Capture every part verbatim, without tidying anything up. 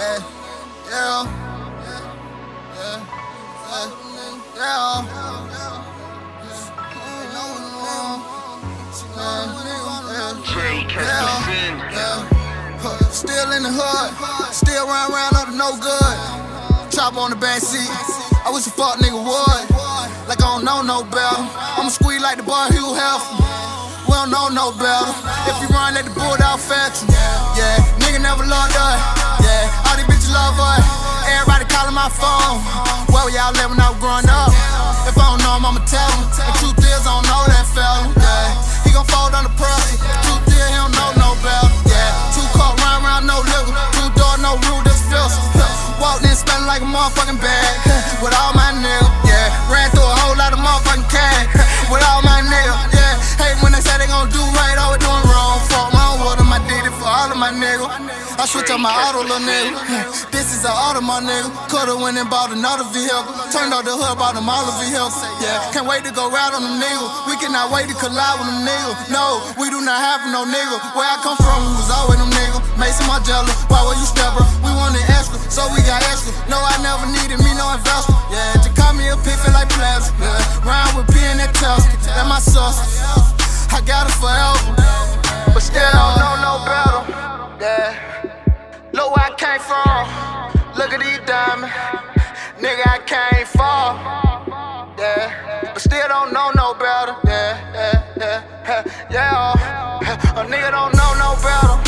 Hey, yeah, yeah, yeah, yeah, yeah, yeah. Still in the hood, still run around up to no good. Chop on the back seat. I wish a fuck nigga would. Like I don't know no better. I'ma squeeze like the boy Hugh Hefner. We don't know no better. If you run, let the bull out fetch you. Yeah, nigga never loved us. Yeah, all these bitches love us. Everybody calling my phone. Where were y'all living when I was growing up? If I don't know him, I'ma tell him. The truth is, I don't know that fella. Yeah, he gon' fold on the pressure. Truth is, he don't know no better. Yeah, two caught round round, no liquor. Two door, no rule, just filth. Walked in, spending like a motherfucking bag. With all my niggas. Yeah, ran through a whole lot of motherfucking cash. With all my niggas. Yeah. Hey, when they say they gon' do right, always doing wrong. Fuck my own water, my did it for all of my nigga. I switch up my auto, little nigga. This is an auto, my nigga. Coulda went and bought another vehicle. Turned out the hood, bought them all the vehicles. Yeah, can't wait to go ride on them nigga. We cannot wait to collide with them nigga. No, we do not have no nigga. Where I come from, we was always them nigga. Mason my jealous, why were you stubborn? We wanted extra, so we got extra. No, I never needed me no investor. Yeah, to call me a pit, feel like plastic. Yeah, round with P and that Tusker. That my sauce. I got it forever, but still don't know no better. Yeah, look where I came from. Look at these diamonds, nigga. I can't fall. Yeah, but still don't know no better. Yeah, yeah, yeah, yeah. yeah. A nigga don't know no better.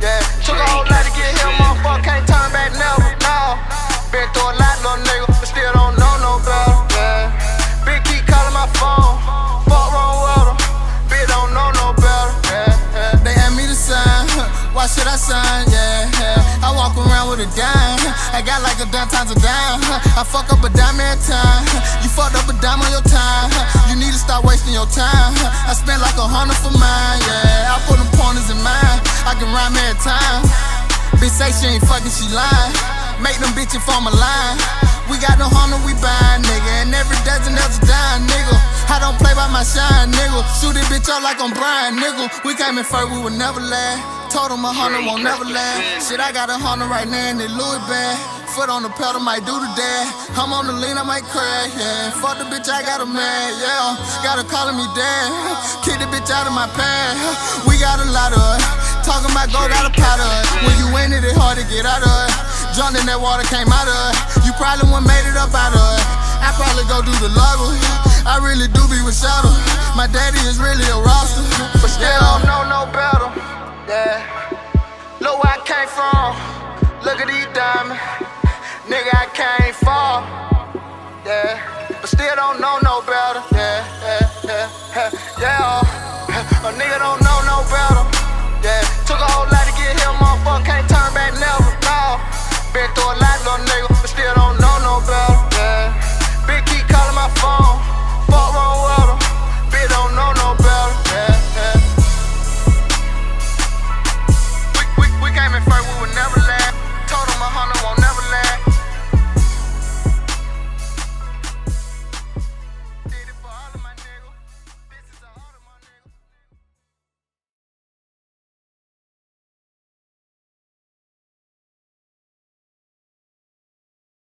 Yeah, took a whole lot to get here, motherfucker. Can't turn back never. No, been through a lot, little nigga, but still don't know no better. Yeah, big keep calling my phone. Fuck wrong with her. Bitch don't know no better, yeah, yeah. They asked me to sign, why should I sign, yeah, yeah. I walk around with a dime, I got like a dime times a dime. I fuck up a dime at a time, you fucked up a dime on your time. You need to stop wasting your time, I spent like a hundred for mine, yeah. I put them pointers in mine, I can rhyme every time. Bitch say she ain't fucking, she lying. Make them bitches form a line. We got no Honda, we buyin', nigga. And every dozen else is dying, nigga. I don't play by my shine, nigga. Shoot this bitch up like I'm Brian, nigga. We came in first, we would never last. Told him a Honda won't never last. Shit, I got a Honda right now and they Louis bag. Foot on the pedal, might do the dad. I'm on the lean, I might crash, yeah. Fuck the bitch, I got a man, yeah. Gotta callin' me dad. Kick the bitch out of my past. We got a lot of it. Talkin' about go, got a pot of it. When you in it, it's hard to get out of it. Drunk in that water, came out of it. You probably wouldn't made it up out of it. I probably go do the logo. I really do be with shadow. My daddy is really a roster. But still don't know no better. Yeah. Look where I came from. Look at these diamonds. Nigga, I can't fall. Yeah. But still don't know no better. Yeah, yeah, yeah, yeah. A nigga don't know no better. Yeah. Took a whole lot to get here, motherfucker. Can't turn back never. No. Been through a lot.